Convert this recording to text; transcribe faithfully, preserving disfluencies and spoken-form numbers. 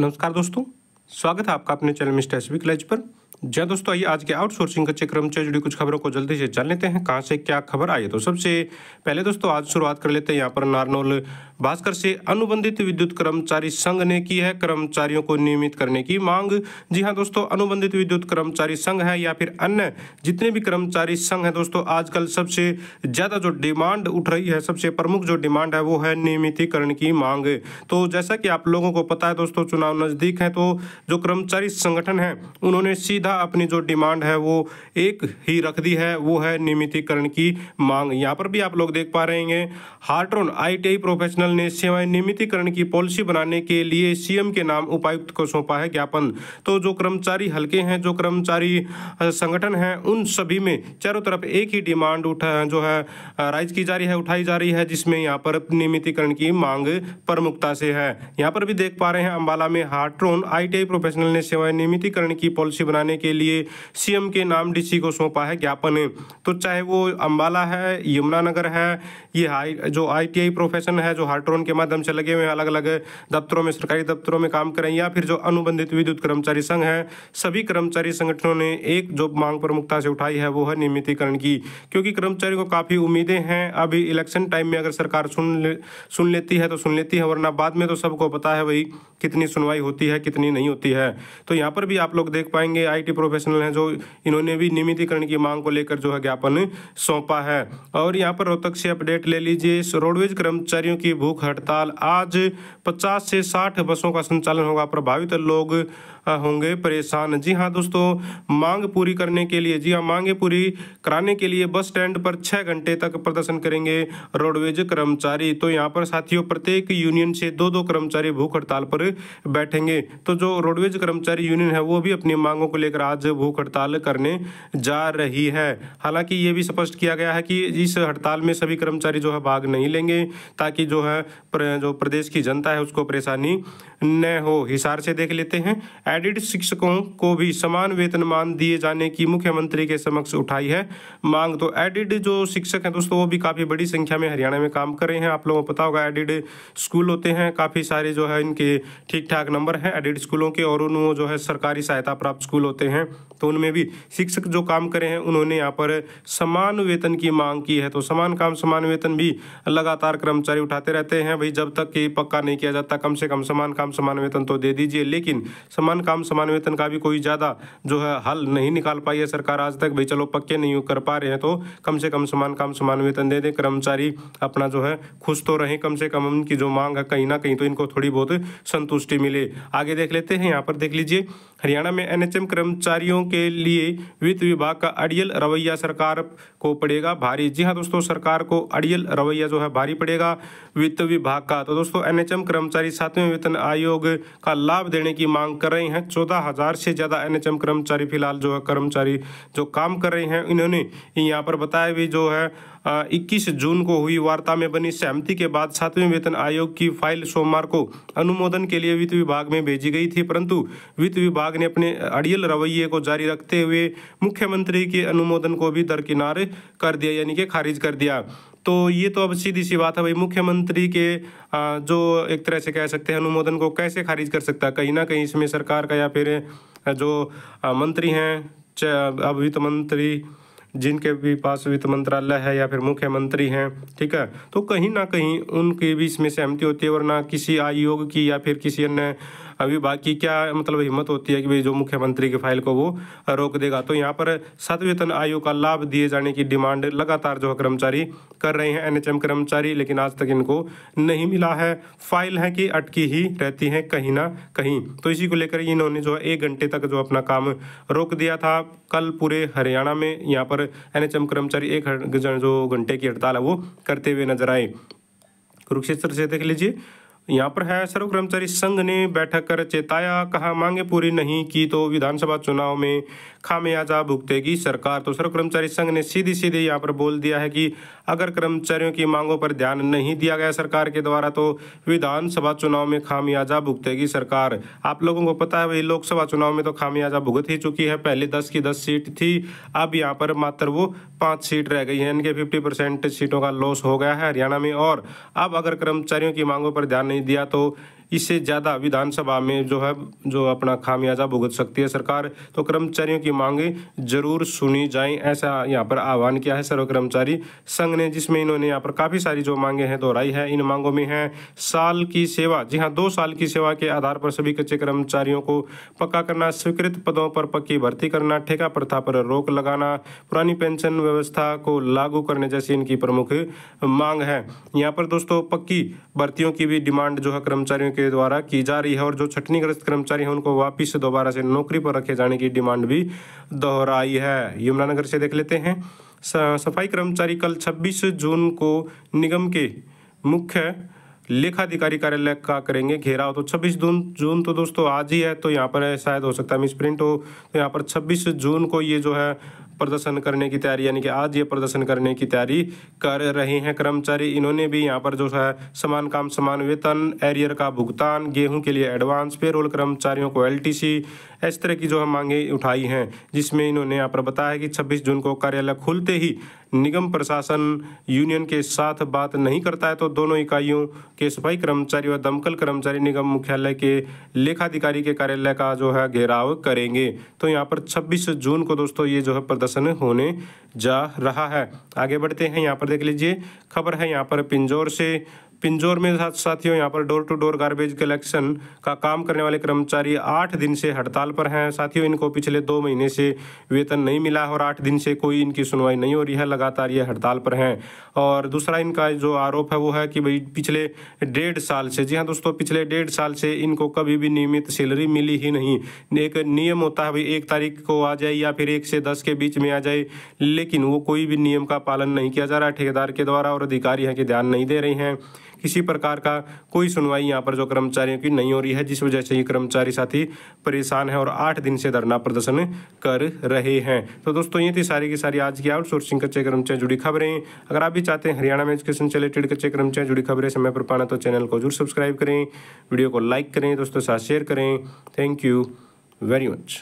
नमस्कार दोस्तों, स्वागत है आपका अपने चैनल मिस्टर एसबी क्लासेस पर। जय दोस्तों, आइए आज के आउटसोर्सिंग कच्चे कर्मचारी जुड़ी कुछ खबरों को जल्दी से जान लेते हैं कहां से क्या खबर आई है। तो सबसे पहले दोस्तों आज शुरुआत कर लेते हैं यहां पर नारनोल भास्कर से। अनुबंधित विद्युत कर्मचारी संघ ने की है कर्मचारियों को नियमित करने की मांग। जी हां दोस्तों, अनुबंधित विद्युत कर्मचारी संघ है या फिर अन्य जितने भी कर्मचारी संघ है दोस्तों, आजकल सबसे ज़्यादा जो डिमांड उठ रही है, सबसे प्रमुख जो डिमांड है वो है नियमितीकरण की मांग। तो जैसा कि आप लोगों को पता है दोस्तों, चुनाव नज़दीक है तो जो कर्मचारी संगठन है उन्होंने सीधा अपनी जो डिमांड है वो एक ही रख दी है, वो है नियमितीकरण की मांग। यहाँ पर भी आप लोग देख पा रहे हैं Hartron I T I professional ने सेवाएं नियमितीकरण की पॉलिसी बनाने के लिए सीएम के नाम उपायुक्त को सौंपा है ज्ञापन। तो जो कर्मचारी हलके हैं, जो कर्मचारी संगठन हैं, उन सभी में चारों तरफ एक ही डिमांड उठा जो है राइज की जा रही है, उठाई जा रही है, जिसमें यहाँ पर नियमितीकरण की मांग प्रमुखता से है। यहाँ पर भी देख पा रहे हैं अम्बाला में Hartron I T I professional ने सेवाएं नियमितीकरण की पॉलिसी बनाने के लिए सीएम के नाम डीसी को सौंपा है ज्ञापन। तो चाहे वो अंबाला है, यमुनानगर है, ये जो आईटीआई प्रोफेशन है जो हार्ट्रोन के माध्यम से लगे हुए अलग अलग दफ्तरों में, सरकारी दफ्तरों में काम करें, या फिर जो अनुबंधित विद्युत कर्मचारी संघ है, सभी कर्मचारी संगठनों ने एक जो मांग प्रमुखता से उठाई है वो है नियमितीकरण की, क्योंकि कर्मचारियों को काफी उम्मीदें हैं। अभी इलेक्शन टाइम में अगर सरकार सुन ले, सुन लेती है तो सुन लेती है, वरना बाद में तो सबको पता है भाई कितनी सुनवाई होती है, कितनी नहीं होती है। तो यहाँ पर भी आप लोग देख पाएंगे आईटी प्रोफेशनल हैं जो इन्होंने भी नियमितीकरण की मांग को लेकर जो है ज्ञापन सौंपा है। और यहाँ पर रोहतक से अपडेट ले लीजिए। रोडवेज कर्मचारियों की भूख हड़ताल, आज पचास से साठ बसों का संचालन होगा, प्रभावित लोग होंगे परेशान। जी हाँ दोस्तों, मांग पूरी करने के लिए, जी हाँ मांगे पूरी कराने के लिए बस स्टैंड पर छः घंटे तक प्रदर्शन करेंगे रोडवेज कर्मचारी। तो यहाँ पर साथियों, प्रत्येक यूनियन से दो दो कर्मचारी भूख हड़ताल पर बैठेंगे। तो जो रोडवेज कर्मचारी यूनियन है वो भी अपनी मांगों को लेकर आज भूख हड़ताल करने जा रही है। हालांकि ये भी स्पष्ट किया गया है कि इस हड़ताल में सभी कर्मचारी जो है भाग नहीं लेंगे, ताकि जो है जो प्रदेश की जनता है उसको परेशानी न हो। हिसार से देख लेते हैं, एडिट शिक्षकों को भी समान वेतनमान दिए जाने की मुख्यमंत्री के समक्ष उठाई है मांग। तो एडिट जो शिक्षक हैं दोस्तों, वो भी काफ़ी बड़ी संख्या में हरियाणा में काम कर रहे हैं। आप लोगों को पता होगा एडिट स्कूल होते हैं, काफ़ी सारे जो है इनके ठीक ठाक नंबर हैं एडिट स्कूलों के, और उन जो है सरकारी सहायता प्राप्त स्कूल होते हैं। तो उनमें भी शिक्षक जो काम करे हैं उन्होंने यहाँ पर समान वेतन की मांग की है। तो समान काम समान वेतन भी लगातार कर्मचारी उठाते रहते हैं भाई, जब तक कि पक्का नहीं किया जाता कम से कम समान काम समान वेतन तो दे दीजिए। लेकिन समान काम समान वेतन का भी कोई ज़्यादा जो है हल नहीं निकाल पाई है सरकार आज तक भाई। चलो पक्के नहीं कर पा रहे हैं तो कम से कम समान काम समान वेतन दे दें, कर्मचारी अपना जो है खुश तो रहें, कम से कम उनकी जो मांग है कहीं ना कहीं तो इनको थोड़ी बहुत संतुष्टि मिले। आगे देख लेते हैं, यहाँ पर देख लीजिए हरियाणा में एन एच एम कर्मचारियों के लिए वित्त विभाग का अड़ियल रवैया, सरकार को पड़ेगा भारी। जी हाँ दोस्तों, सरकार को अड़ियल रवैया जो है भारी पड़ेगा वित्त विभाग का। तो दोस्तों एन एच एम कर्मचारी सातवें वेतन आयोग का लाभ देने की मांग कर रहे हैं। चौदह हजार से ज़्यादा एन एच एम कर्मचारी फिलहाल जो है कर्मचारी जो काम कर रहे हैं, इन्होंने यहाँ पर बताया भी जो है इक्कीस जून को हुई वार्ता में बनी सहमति के बाद सातवें वेतन आयोग की फाइल सोमवार को अनुमोदन के लिए वित्त विभाग में भेजी गई थी, परंतु वित्त विभाग ने अपने अड़ियल रवैये को जारी रखते हुए मुख्यमंत्री के अनुमोदन को भी दरकिनार कर दिया, यानी कि खारिज कर दिया। तो ये तो अब सीधी सी बात है भाई, मुख्यमंत्री के जो एक तरह से कह सकते हैं अनुमोदन को कैसे खारिज कर सकता है। कहीं ना कहीं इसमें सरकार का या फिर जो मंत्री हैं, अब वित्त मंत्री जिनके भी पास वित्त मंत्रालय है या फिर मुख्यमंत्री हैं, ठीक है, तो कहीं ना कहीं उनके भी इसमें सहमति होती है, वरना किसी आयोग की या फिर किसी अन्य विभाग की क्या मतलब हिम्मत होती है कि भाई जो मुख्यमंत्री की फाइल को वो रोक देगा। तो यहाँ पर सात वेतन आयोग का लाभ दिए जाने की डिमांड लगातार जो है कर्मचारी कर रहे हैं एन एच एम कर्मचारी, लेकिन आज तक इनको नहीं मिला है। फाइल है कि अटकी ही रहती है कहीं ना कहीं। तो इसी को लेकर इन्होंने जो है एक घंटे तक जो अपना काम रोक दिया था कल पूरे हरियाणा में। यहाँ पर एन एच एम कर्मचारी एक जो घंटे की हड़ताल है वो करते हुए नजर आए। कुरुक्षेत्र से देख लीजिए, यहाँ पर है सर्व कर्मचारी संघ ने बैठक कर चेताया, कहा मांगे पूरी नहीं की तो विधानसभा चुनाव में खामियाजा भुगतेगी सरकार। तो सर्व कर्मचारी संघ ने सीधी सीधे यहाँ पर बोल दिया है कि अगर कर्मचारियों की मांगों पर ध्यान नहीं दिया गया सरकार के द्वारा तो विधानसभा चुनाव में खामियाजा भुगतेगी सरकार। आप लोगों को पता है भाई, लोकसभा चुनाव में तो खामियाजा भुगत ही चुकी है, पहले दस की दस सीट थी, अब यहाँ पर मात्र वो पाँच सीट रह गई है, इनके फिफ्टी परसेंट सीटों का लॉस हो गया है हरियाणा में। और अब अगर कर्मचारियों की मांगों पर ध्यान दिया तो इससे ज़्यादा विधानसभा में जो है जो अपना खामियाजा भुगत सकती है सरकार। तो कर्मचारियों की मांगें जरूर सुनी जाएं, ऐसा यहाँ पर आह्वान किया है सर्व कर्मचारी संघ ने, जिसमें इन्होंने यहाँ पर काफ़ी सारी जो मांगे हैं दोहराई है। इन मांगों में है साल की सेवा, जी हाँ दो साल की सेवा के आधार पर सभी कच्चे कर्मचारियों को पक्का करना, स्वीकृत पदों पर पक्की भर्ती करना, ठेका प्रथा पर रोक लगाना, पुरानी पेंशन व्यवस्था को लागू करने जैसी इनकी प्रमुख मांग है। यहाँ पर दोस्तों पक्की भर्तियों की भी डिमांड जो है कर्मचारियों के द्वारा की जा रही है, और जो छटनीग्रस्त कर्मचारी हैं उनको वापिस दोबारा से नौकरी पर रखे जाने की डिमांड भी दोहराई है। यमुनानगर से देख लेते हैं, सफाई कर्मचारी कल छब्बीस जून को निगम के मुख्य लेखाधिकारी कार्यालय का करेंगे घेराव। तो छब्बीस जून तो दोस्तों आज ही है, तो यहाँ पर शायद हो सकता है मिस प्रिंट हो, तो यहाँ पर छब्बीस जून को ये जो है प्रदर्शन करने की तैयारी, यानी कि आज ये प्रदर्शन करने की तैयारी कर रहे हैं कर्मचारी। इन्होंने भी यहाँ पर जो है समान काम समान वेतन, एरियर का भुगतान, गेहूं के लिए एडवांस, पेरोल कर्मचारियों को एलटीसी, इस तरह की जो है मांगें उठाई हैं, जिसमें इन्होंने यहाँ पर बताया कि छब्बीस जून को कार्यालय खुलते ही निगम प्रशासन यूनियन के साथ बात नहीं करता है तो दोनों इकाइयों के सफाई कर्मचारी और दमकल कर्मचारी निगम मुख्यालय के लेखाधिकारी के कार्यालय का जो है घेराव करेंगे। तो यहाँ पर छब्बीस जून को दोस्तों ये जो है प्रदर्शन होने जा रहा है। आगे बढ़ते हैं, यहाँ पर देख लीजिए खबर है यहाँ पर पिंजौर से। पिंजौर में साथ साथियों यहाँ पर door to door garbage collection का काम करने वाले कर्मचारी आठ दिन से हड़ताल पर हैं। साथियों इनको पिछले दो महीने से वेतन नहीं मिला और आठ दिन से कोई इनकी सुनवाई नहीं हो रही है, लगातार ये हड़ताल पर हैं। और दूसरा इनका जो आरोप है वो है कि भाई पिछले डेढ़ साल से, जी हाँ दोस्तों पिछले डेढ़ साल से इनको कभी भी नियमित सैलरी मिली ही नहीं। एक नियम होता है भाई एक तारीख को आ जाए या फिर एक से दस के बीच में आ जाए, लेकिन वो कोई भी नियम का पालन नहीं किया जा रहा है ठेकेदार के द्वारा, और अधिकारी यहाँ के ध्यान नहीं दे रहे हैं। किसी प्रकार का कोई सुनवाई यहाँ पर जो कर्मचारियों की नहीं हो रही है, जिस वजह से ये कर्मचारी साथी परेशान है और आठ दिन से धरना प्रदर्शन कर रहे हैं। तो दोस्तों ये थी सारी की सारी आज की आउटसोर्सिंग कच्चे कर्मचारी जुड़ी खबरें। अगर आप भी चाहते हैं हरियाणा में एजुकेशन से रिलेटेड कच्चे कर्मचारी जुड़ी खबरें समय पर पाना तो चैनल को जरूर सब्सक्राइब करें, वीडियो को लाइक करें, दोस्तों साथ शेयर करें। Thank you very much.